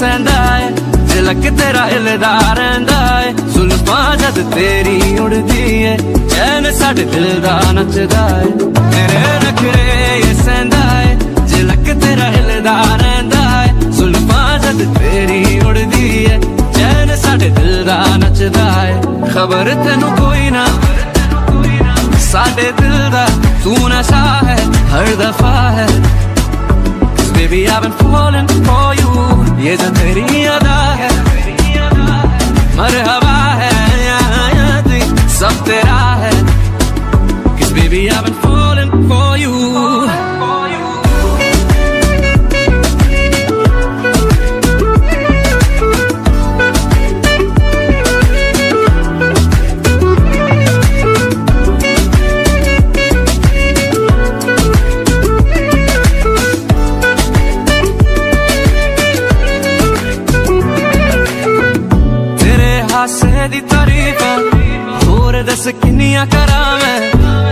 सहंदा है, झलक तेरा हिलदा रहिंदा है, जुल्फां जद तेरी उड़दी है, चैन साढ़े दिल दा नचदा है, तेरे नखरे ये सहंदा है, झलक तेरा हिलदा रहिंदा है, जुल्फां जद तेरी उड़दी है, चैन साढ़े दिल दा नचदा है, खबर तैनू कोई ना साढ़े दिल दा तू नशा है हर दफा है। Cause baby I've been falling for you, ये जो तेरी अदा है मरहबा है, यहाँ सब तेरा है। Cause baby I've been falling for you.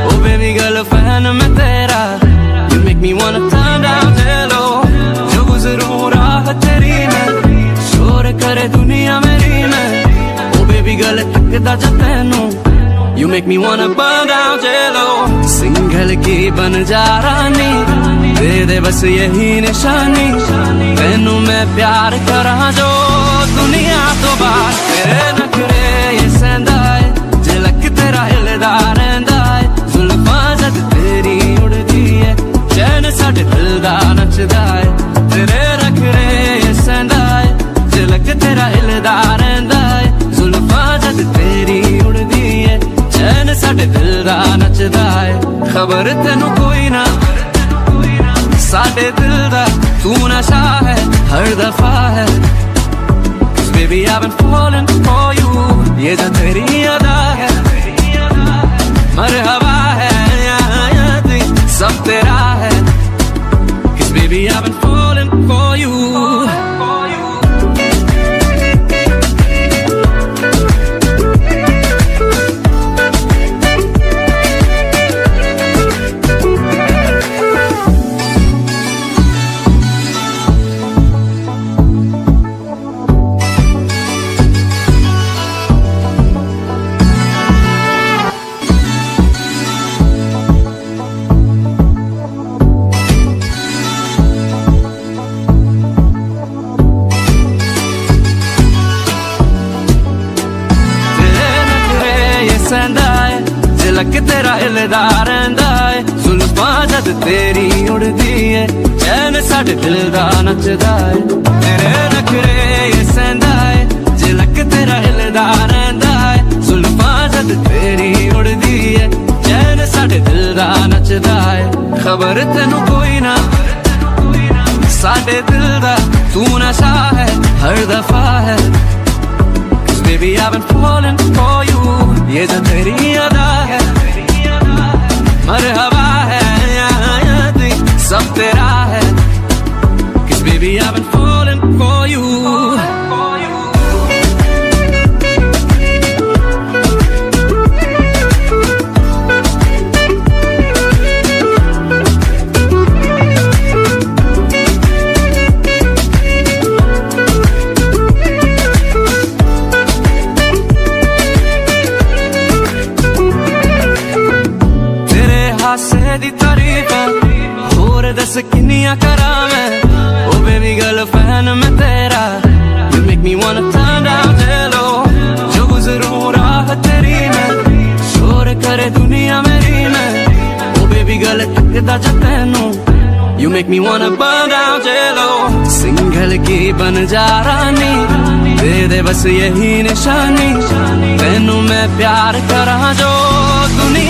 Oh baby girl, a fan of me tera. You make me wanna turn down low. Jo guzroon raah teri mein, shor kare duniya meri mein. Oh baby girl, takda ja tainu. You make me wanna burn down low. Single ki ban ja rani, de de bas yahi nishani. Tainu main pyar kara jo, duniya to baat tere na kare ye senda hai. तेरा हिलदा रहिंदा है, जुल्फां जद तेरी उड़दी है, चैन साढ़े दिल दा नचदा है, तेरे नखरे ये सहंदा है, झलक तेरा हिलदा रहिंदा है, जुल्फां जद तेरी उड़दी है, चैन साढ़े दिल दा नचदा है, खबर तैनू कोई ना साढ़े दिल दा तू नशा है हर दफा है। Cause baby I've been falling for you, ये जो तेरी अदा है मरहबा है, यहाँ सब तेरा है। Cause baby I've been falling for you. तेरी उड़दी है, चैन साढ़े दिल दा नचदा है, तेरे नखरे ये सहंदा है, झलक तेरा हिलदा रहिंदा है, जुल्फां जद तेरी उड़दी है, चैन साढ़े दिल दा नचदा है, खबर तैनू कोई ना साढ़े दिल दा तू नशा है हर दफा है। Cause baby I've been falling for you, ये जो तेरी अदा है मरहबा है, सब तेरा है। Cause baby I've been falling for you. Oh baby girl, a fan of me tera. You make me wanna turn down low. Jo guzroon raah teri mein, shor kare duniya meri mein. Oh baby girl, takda ja tainu. You make me wanna burn down low. Single ki ban ja rani, de de bas yahi nishani. Tainu main pyar kara jo duniya.